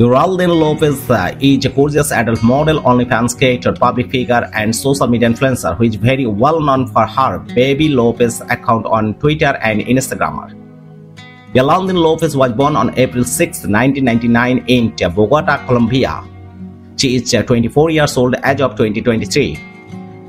Yeraldine Lopez is a gorgeous adult model, OnlyFans creator, public figure, and social media influencer who is very well known for her Baby Lopez account on Twitter and Instagram. Yeraldine Lopez was born on April 6, 1999 in Bogota, Colombia. She is 24 years old as of 2023.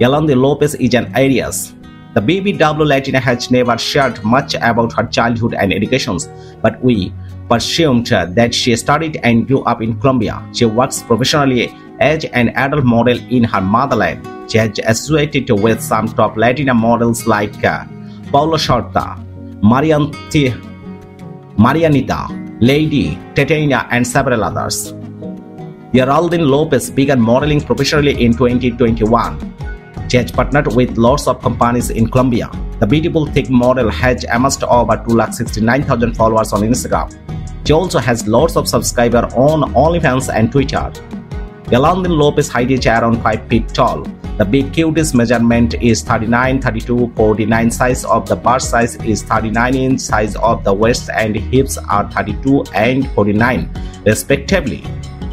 Yeraldine Lopez is an Aries. The BBW Latina has never shared much about her childhood and educations, but we presumed that she studied and grew up in Colombia. She works professionally as an adult model in her motherland. She has associated with some top Latina models like Paola Xorta, Marianita, Lady, Tatiana, and several others. Yeraldine Lopez began modeling professionally in 2021. She has partnered with lots of companies in Colombia. The beautiful thick model has amassed over 269,000 followers on Instagram. She also has lots of subscribers on OnlyFans and Twitter. Yeraldine Lopez height is around 5 feet tall. The BQ's measurement is 39, 32, 49. Size of the bust size is 39 inch. Size of the waist and hips are 32 and 49, respectively.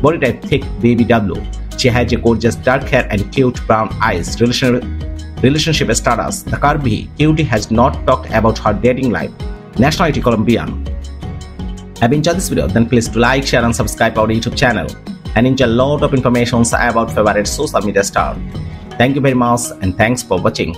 Body type thick BBW. She has a gorgeous dark hair and cute brown eyes. Relationship status. The curvy cutie has not talked about her dating life. Nationality Colombian. If you enjoyed this video, then please do like, share and subscribe our YouTube channel. And enjoy a lot of information about favorite social media star. Thank you very much and thanks for watching.